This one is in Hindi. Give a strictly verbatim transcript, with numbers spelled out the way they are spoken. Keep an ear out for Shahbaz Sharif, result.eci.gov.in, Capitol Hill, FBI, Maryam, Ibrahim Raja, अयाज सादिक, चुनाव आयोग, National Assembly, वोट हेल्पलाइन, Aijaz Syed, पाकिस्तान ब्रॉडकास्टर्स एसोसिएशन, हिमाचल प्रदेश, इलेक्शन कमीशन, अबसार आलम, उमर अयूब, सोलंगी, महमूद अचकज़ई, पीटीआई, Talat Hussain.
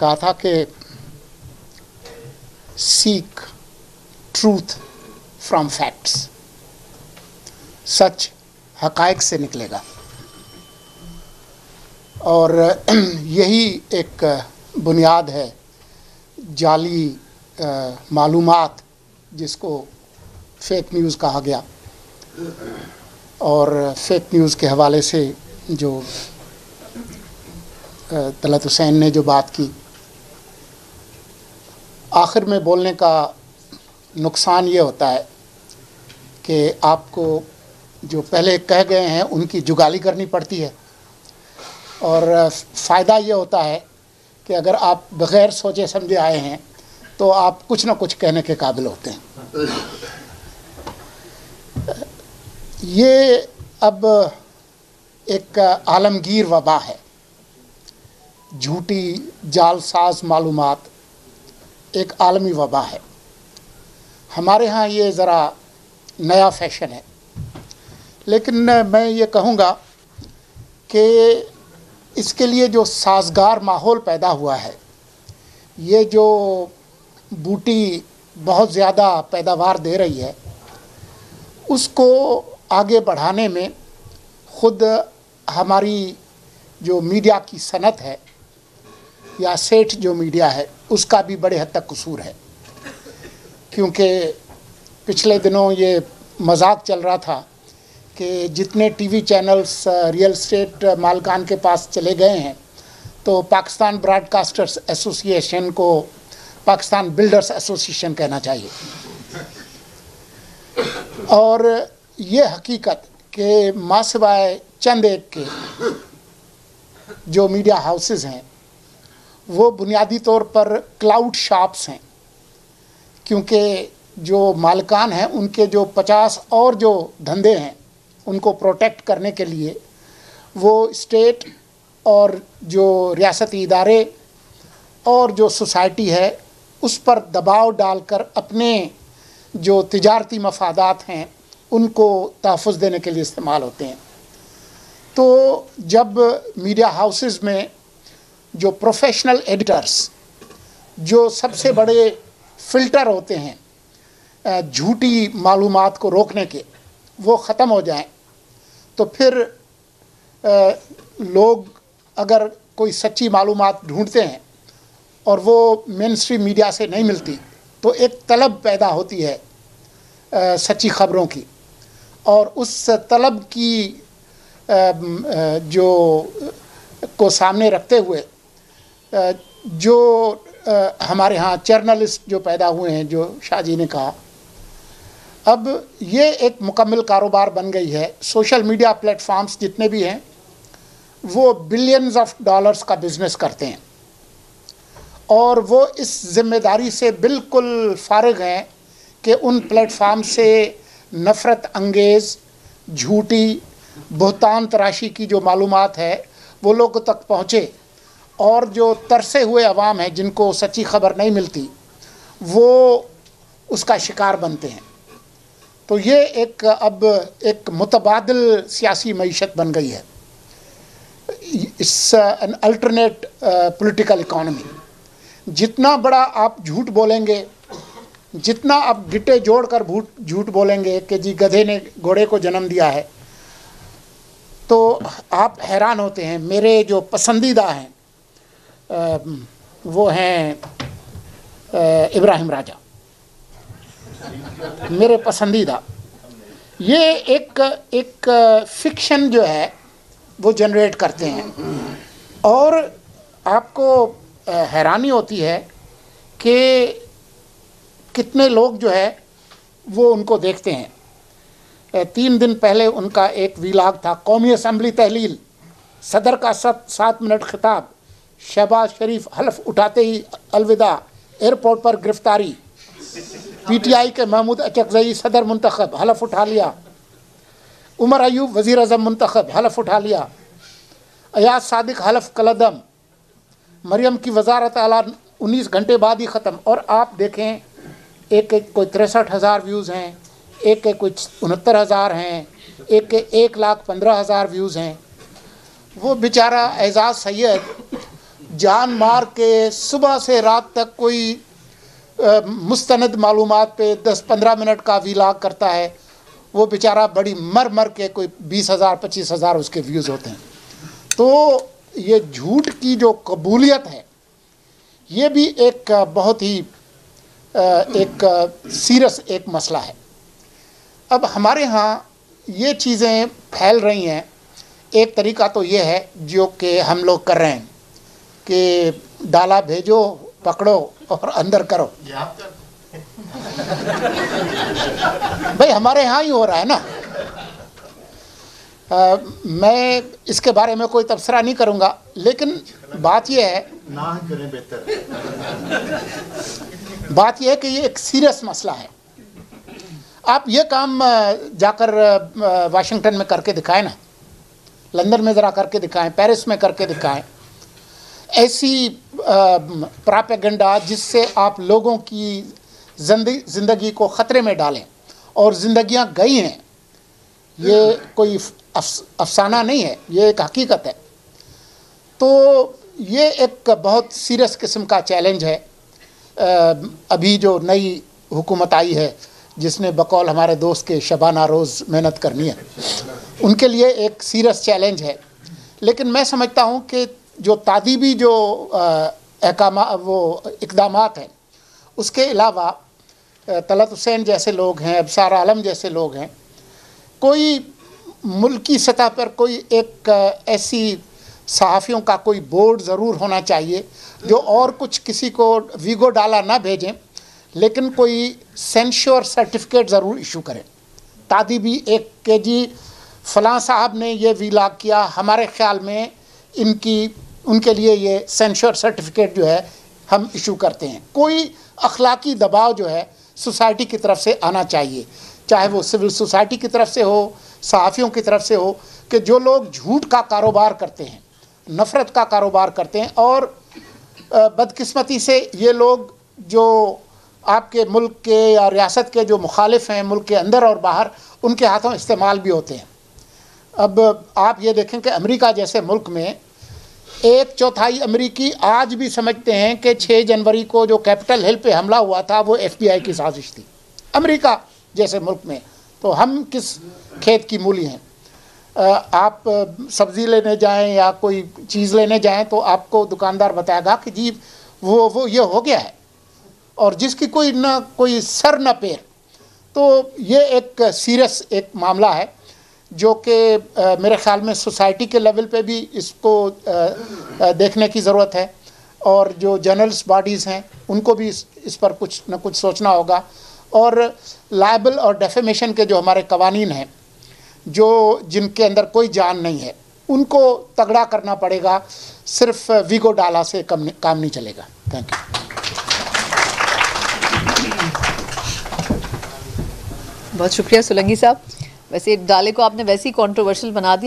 कहा था कि सीक ट्रूथ फ्रॉम फैक्ट्स, सच हकायक से निकलेगा। और यही एक बुनियाद है जाली मालूमात जिसको फेक न्यूज़ कहा गया। और फेक न्यूज़ के हवाले से जो तलत हुसैन ने जो बात की, आखिर में बोलने का नुकसान ये होता है कि आपको जो पहले कह गए हैं उनकी जुगाली करनी पड़ती है। और फ़ायदा ये होता है कि अगर आप बग़ैर सोचे समझे आए हैं तो आप कुछ ना कुछ कहने के काबिल होते हैं। ये अब एक आलमगीर वबा है, झूठी जालसाज मालूमात एक आलमी वबा है। हमारे यहाँ ये ज़रा नया फैशन है, लेकिन मैं ये कहूँगा कि इसके लिए जो साजगार माहौल पैदा हुआ है, ये जो बूटी बहुत ज़्यादा पैदावार दे रही है, उसको आगे बढ़ाने में ख़ुद हमारी जो मीडिया की सनत है या सेठ जो मीडिया है उसका भी बड़े हद तक कसूर है। क्योंकि पिछले दिनों ये मजाक चल रहा था कि जितने टीवी चैनल्स रियल स्टेट मालकान के पास चले गए हैं तो पाकिस्तान ब्रॉडकास्टर्स एसोसिएशन को पाकिस्तान बिल्डर्स एसोसिएशन कहना चाहिए। और ये हकीकत के मासिवाए चंद एक के जो मीडिया हाउसेस हैं वो बुनियादी तौर पर क्लाउड शॉप्स हैं, क्योंकि जो मालकान हैं उनके जो पचास और जो धंधे हैं उनको प्रोटेक्ट करने के लिए वो स्टेट और जो रियासती इदारे और जो सोसाइटी है उस पर दबाव डालकर अपने जो तिजारती मफादात हैं उनको तहफ़ुज़ देने के लिए इस्तेमाल होते हैं। तो जब मीडिया हाउसेस में जो प्रोफेशनल एडिटर्स जो सबसे बड़े फ़िल्टर होते हैं झूठी मालूमात को रोकने के, वो ख़त्म हो जाएं, तो फिर आ, लोग अगर कोई सच्ची मालूमात ढूंढते हैं और वो मेन स्ट्रीम मीडिया से नहीं मिलती तो एक तलब पैदा होती है आ, सच्ची ख़बरों की। और उस तलब की आ, जो को सामने रखते हुए आ, जो आ, हमारे यहाँ जर्नलिस्ट जो पैदा हुए हैं, जो शाह जी ने कहा, अब ये एक मुकम्मल कारोबार बन गई है। सोशल मीडिया प्लेटफॉर्म्स जितने भी हैं वो बिलियंस ऑफ डॉलर्स का बिज़नेस करते हैं और वो इस जिम्मेदारी से बिल्कुल फारिग हैं कि उन प्लेटफॉर्म से नफ़रत अंगेज़ झूठी बहतान तराशी की जो मालूमात है वो लोगों तक पहुँचे, और जो तरसे हुए अवाम हैं जिनको सच्ची खबर नहीं मिलती वो उसका शिकार बनते हैं। तो ये एक अब एक मुतबादिल सियासी मईशत बन गई है, इस एन अल्टरनेट पॉलिटिकल इकॉनमी। जितना बड़ा आप झूठ बोलेंगे, जितना आप गिटे जोड़ कर झूठ बोलेंगे कि जी गधे ने घोड़े को जन्म दिया है, तो आप हैरान होते हैं। मेरे जो पसंदीदा हैं वो हैं इब्राहिम राजा, मेरे पसंदीदा। ये एक एक फिक्शन जो है वो जनरेट करते हैं और आपको हैरानी होती है कि कितने लोग जो है वो उनको देखते हैं। तीन दिन पहले उनका एक वीलाग था, कौमी असम्बली तहलील, सदर का सात सात मिनट खिताब, शहबाज शरीफ हल्फ उठाते ही अलविदा, एयरपोर्ट पर गिरफ्तारी, पीटीआई के महमूद अचकज़ई सदर मुंतखब हलफ उठा लिया, उमर अयूब वज़ीर अज़म मुंतखब हलफ उठा लिया, अयाज सादिक हलफ कलदम, मरियम की वजारत आला उन्नीस घंटे बाद ही ख़त्म। और आप देखें एक एक कोई तिरसठ हज़ार व्यूज़ हैं, एक के कोई उनहत्तर हज़ार हैं, एक के एक लाख पंद्रह हज़ार व्यूज़ हैं। वो बेचारा एजाज सैयद जान मार के सुबह से रात तक कोई मुस्तनद मालूमात पे दस पंद्रह मिनट का व्लॉग करता है, वो बेचारा बड़ी मर मर के कोई बीस हज़ार पच्चीस हज़ार उसके व्यूज़ होते हैं। तो ये झूठ की जो कबूलियत है ये भी एक बहुत ही एक सीरियस एक मसला है। अब हमारे यहाँ ये चीज़ें फैल रही हैं। एक तरीका तो ये है जो कि हम लोग कर रहे हैं कि डाला भेजो, पकड़ो और अंदर करो। भाई हमारे यहाँ ही हो रहा है ना। आ, मैं इसके बारे में कोई तबसरा नहीं करूँगा, लेकिन बात यह है ना करें बेहतर। बात यह है कि ये एक सीरियस मसला है। आप ये काम जाकर वाशिंगटन में करके दिखाएं ना, लंदन में ज़रा करके दिखाएं, पेरिस में करके दिखाएं। ऐसी प्रोपेगेंडा जिससे आप लोगों की ज़िंदगी को ख़तरे में डालें और ज़िंदगियां गई हैं, ये कोई अफसाना नहीं है, ये एक हकीकत है। तो ये एक बहुत सीरियस किस्म का चैलेंज है। अभी जो नई हुकूमत आई है जिसने बकौल हमारे दोस्त के शबाना रोज़ मेहनत करनी है, उनके लिए एक सीरियस चैलेंज है। लेकिन मैं समझता हूँ कि जो तादीबी जो अहकाम वो इकदामात हैं, उसके अलावा तलत हुसैन जैसे लोग हैं, अबसार आलम जैसे लोग हैं, कोई मुल्की सतह पर कोई एक ऐसी सहाफ़ियों का कोई बोर्ड ज़रूर होना चाहिए जो और कुछ किसी को वीगो डाला ना भेजें, लेकिन कोई सेंश्योर सर्टिफिकेट ज़रूर इशू करें। तादीबी एक के जी फ़लाँ साहब ने ये व्लॉग किया, हमारे ख़्याल में इनकी उनके लिए ये सेंश्योर सर्टिफिकेट जो है हम इशू करते हैं। कोई अखलाकी दबाव जो है सोसाइटी की तरफ से आना चाहिए, चाहे वो सिविल सोसाइटी की तरफ से हो, सहाफ़ियों की तरफ से हो, कि जो लोग झूठ का कारोबार करते हैं, नफ़रत का कारोबार करते हैं। और बदकिस्मती से ये लोग जो आपके मुल्क के या रियासत के जो मुखालिफ हैं मुल्क के अंदर और बाहर, उनके हाथों इस्तेमाल भी होते हैं। अब आप ये देखें कि अमेरिका जैसे मुल्क में एक चौथाई अमेरिकी आज भी समझते हैं कि छह जनवरी को जो कैपिटल हिल पे हमला हुआ था वो एफ बी आई की साजिश थी। अमेरिका जैसे मुल्क में तो हम किस खेत की मूली हैं। आप सब्ज़ी लेने जाएं या कोई चीज़ लेने जाएं तो आपको दुकानदार बताएगा कि जी वो वो ये हो गया है, और जिसकी कोई ना कोई सर ना पैर। तो ये एक सीरियस एक मामला है जो कि मेरे ख़्याल में सोसाइटी के लेवल पे भी इसको आ, देखने की ज़रूरत है, और जो जर्नल्स बॉडीज़ हैं उनको भी इस, इस पर कुछ ना कुछ सोचना होगा। और लाइबल और डेफेमेशन के जो हमारे कवानीन हैं, जो जिनके अंदर कोई जान नहीं है, उनको तगड़ा करना पड़ेगा। सिर्फ वीगो डाला से कम काम नहीं चलेगा। Thank you. बहुत शुक्रिया सोलंगी साहब। वैसे डाले को आपने वैसे ही कंट्रोवर्शियल बना दिया।